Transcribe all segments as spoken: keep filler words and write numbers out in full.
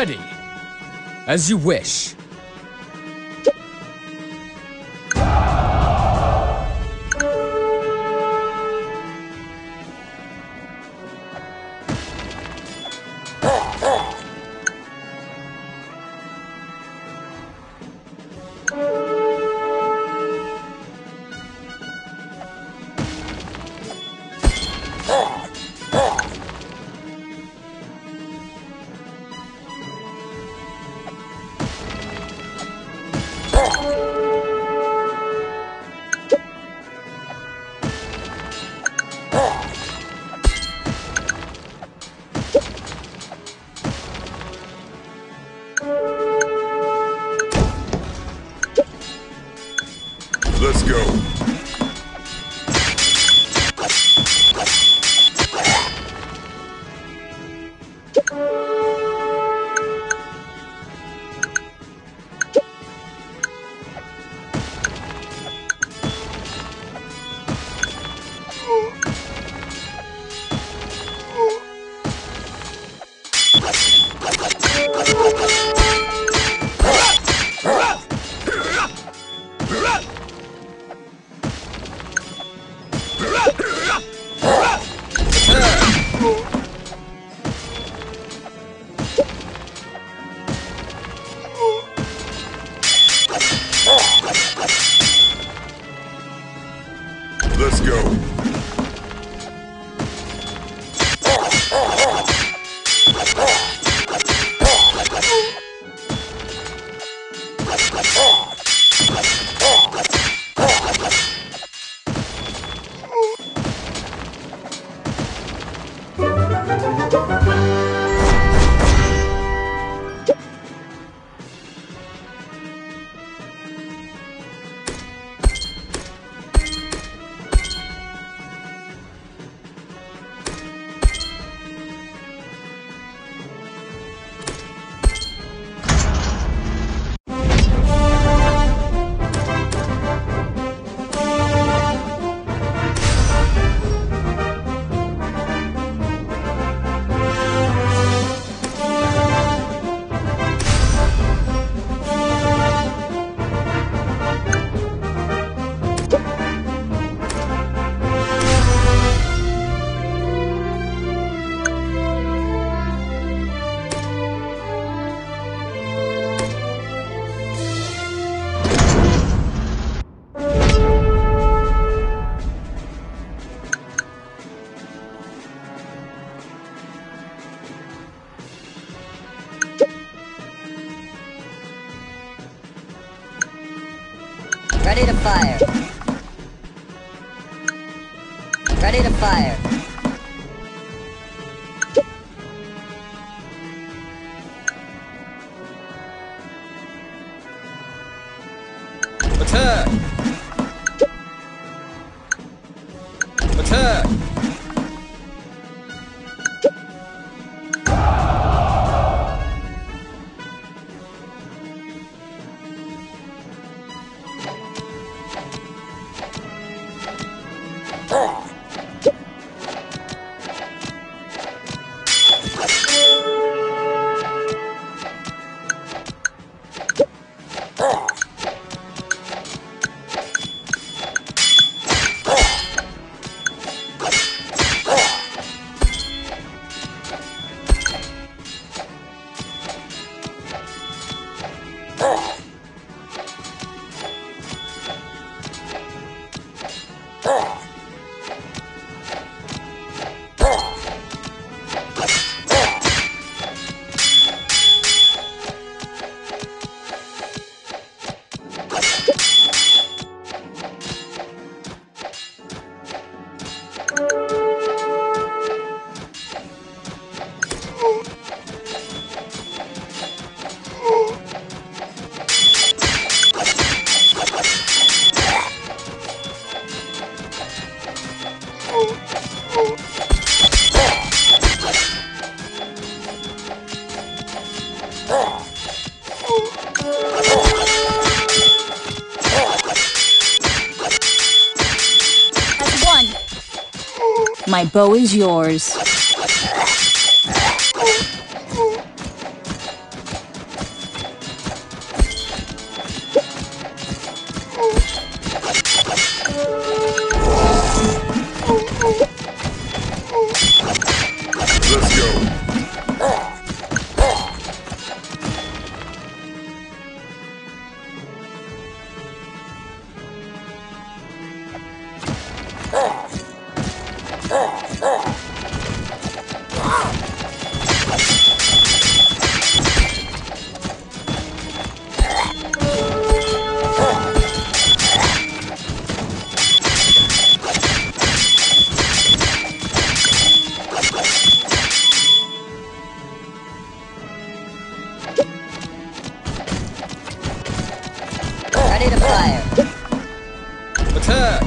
Ready. As you wish. Let's go. Let's go. Ready to fire. Ready to fire. Attack! Attack! My bow is yours. Attack! Attack!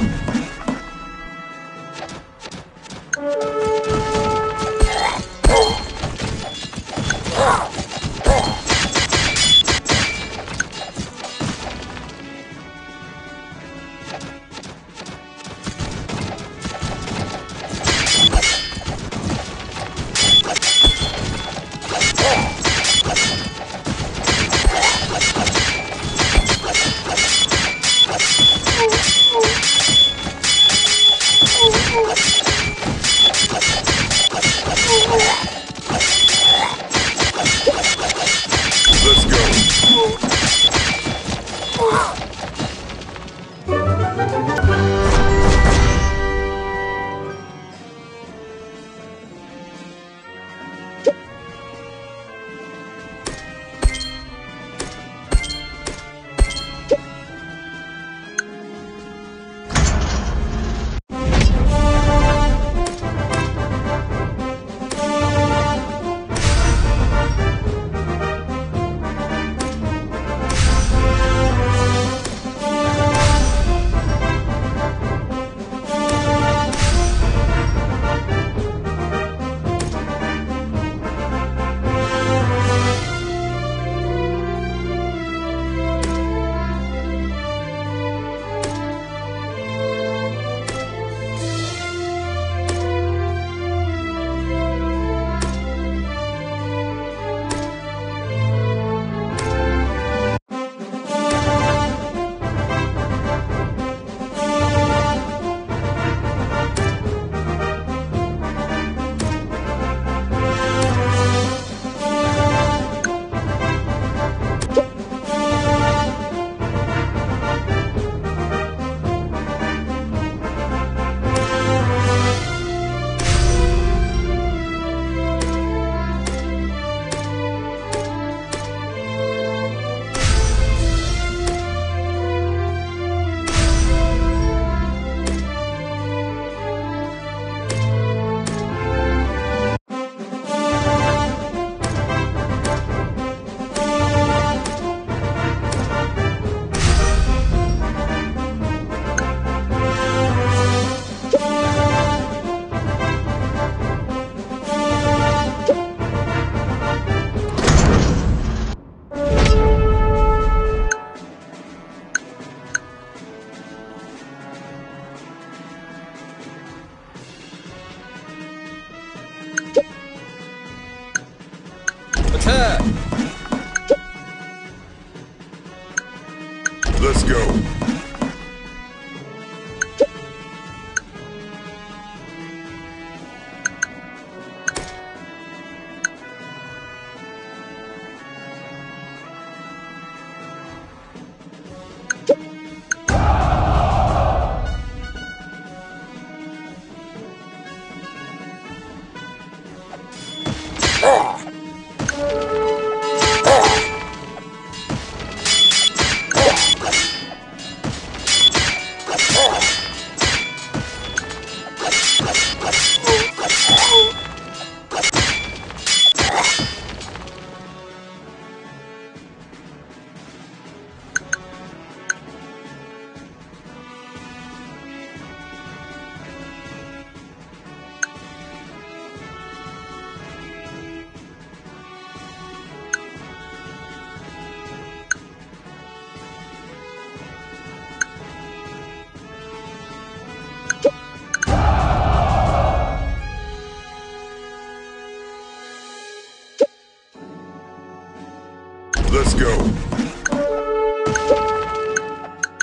Let's go! Let's go.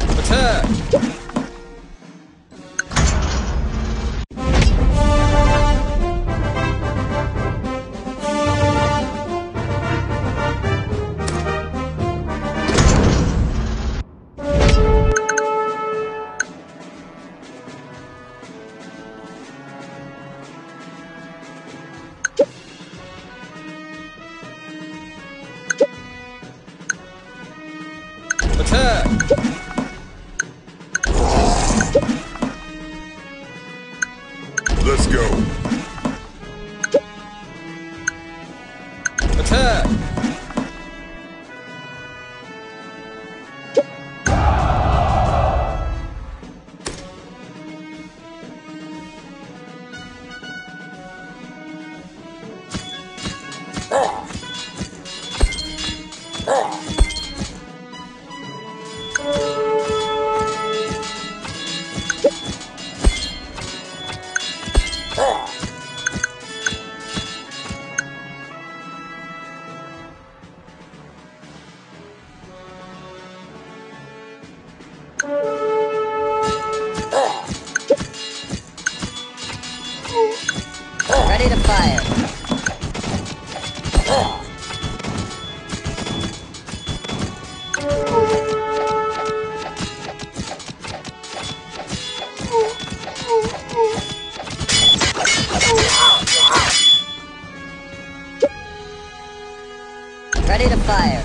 Attack! Attack! Let's go! Attack! ready to fire. Ready to fire.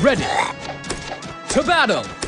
Ready to battle!